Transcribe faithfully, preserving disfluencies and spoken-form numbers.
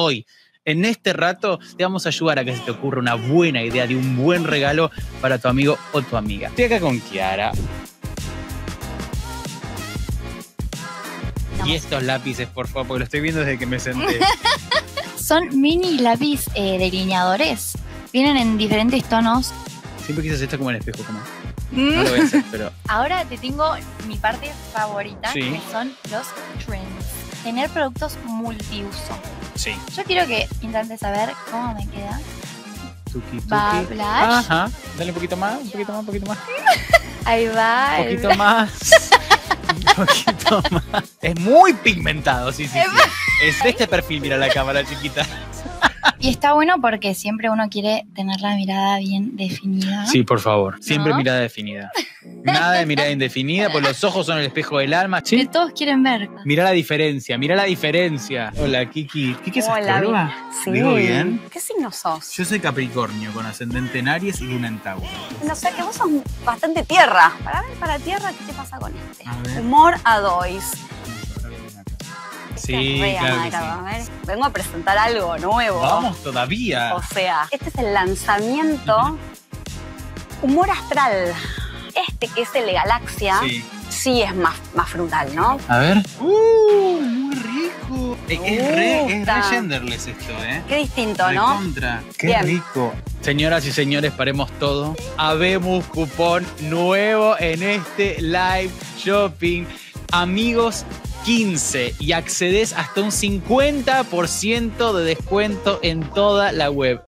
hoy, en este rato, te vamos a ayudar a que se te ocurra una buena idea de un buen regalo para tu amigo o tu amiga. Estoy acá con Kiara. Estamos. Y estos lápices, por favor, porque lo estoy viendo desde que me senté. Son mini lápiz eh, delineadores. Vienen en diferentes tonos. Siempre quise hacer esto como el espejo, como... No lo voy a hacer, pero... Ahora te tengo mi parte favorita, sí, que son los trends. Tener productos multiuso. Sí. Yo quiero que intentes saber cómo me queda. Tuki, tuki. Va, blush. Ajá. Dale un poquito más, un poquito más, un poquito más. Ahí va. Un poquito más. Un poquito más. Es muy pigmentado, sí, sí, sí. Es de este perfil, mira la cámara, chiquita. Y está bueno porque siempre uno quiere tener la mirada bien definida. Sí, por favor. Siempre, ¿no?, mirada definida. Nada de mirada indefinida, porque los ojos son el espejo del alma. ¿Sí? Que todos quieren ver. Mirá la diferencia, mirá la diferencia. Hola, Kiki. ¿Kiki es astróloga? Sí. ¿Digo bien? ¿Qué signo sos? Yo soy Capricornio, con ascendente en Aries y luna en Tauro. No sé, que vos sos bastante tierra. Para ver, para tierra, ¿qué te pasa con este? A Humor a Dois. Sí, claro que sí. Vengo a presentar algo nuevo. Vamos todavía. O sea, este es el lanzamiento Humor Astral. Este que es el de Galaxia, sí, sí es más, más frutal, ¿no? A ver. ¡Uh! Muy rico. Es, es, re, es re genderless esto, ¿eh? Qué distinto, re, ¿no? Contra. Qué bien. Rico. Señoras y señores, paremos todo. Habemos cupón nuevo en este live shopping. Amigos quince y accedes hasta un cincuenta por ciento de descuento en toda la web.